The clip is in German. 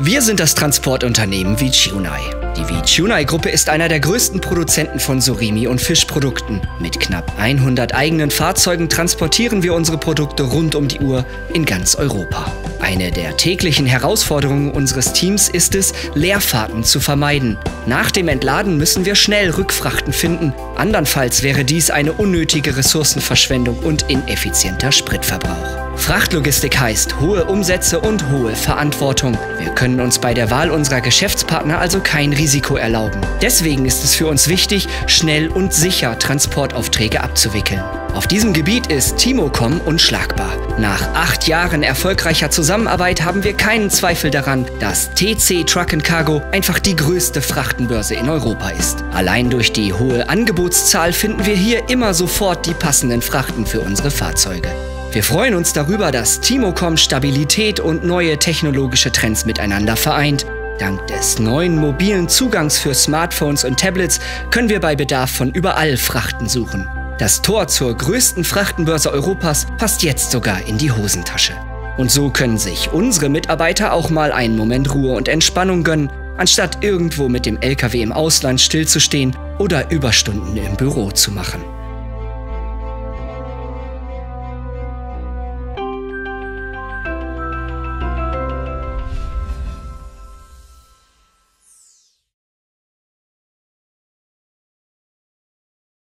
Wir sind das Transportunternehmen Vičiūnai. Die Vičiūnai-Gruppe ist einer der größten Produzenten von Surimi und Fischprodukten. Mit knapp 100 eigenen Fahrzeugen transportieren wir unsere Produkte rund um die Uhr in ganz Europa. Eine der täglichen Herausforderungen unseres Teams ist es, Leerfahrten zu vermeiden. Nach dem Entladen müssen wir schnell Rückfrachten finden. Andernfalls wäre dies eine unnötige Ressourcenverschwendung und ineffizienter Spritverbrauch. Frachtlogistik heißt hohe Umsätze und hohe Verantwortung. Wir können uns bei der Wahl unserer Geschäftspartner also kein Risiko erlauben. Deswegen ist es für uns wichtig, schnell und sicher Transportaufträge abzuwickeln. Auf diesem Gebiet ist TIMOCOM unschlagbar. Nach 8 Jahren erfolgreicher Zusammenarbeit haben wir keinen Zweifel daran, dass TC Truck & Cargo einfach die größte Frachtenbörse in Europa ist. Allein durch die hohe Angebotszahl finden wir hier immer sofort die passenden Frachten für unsere Fahrzeuge. Wir freuen uns darüber, dass TIMOCOM Stabilität und neue technologische Trends miteinander vereint. Dank des neuen mobilen Zugangs für Smartphones und Tablets können wir bei Bedarf von überall Frachten suchen. Das Tor zur größten Frachtenbörse Europas passt jetzt sogar in die Hosentasche. Und so können sich unsere Mitarbeiter auch mal einen Moment Ruhe und Entspannung gönnen, anstatt irgendwo mit dem LKW im Ausland stillzustehen oder Überstunden im Büro zu machen.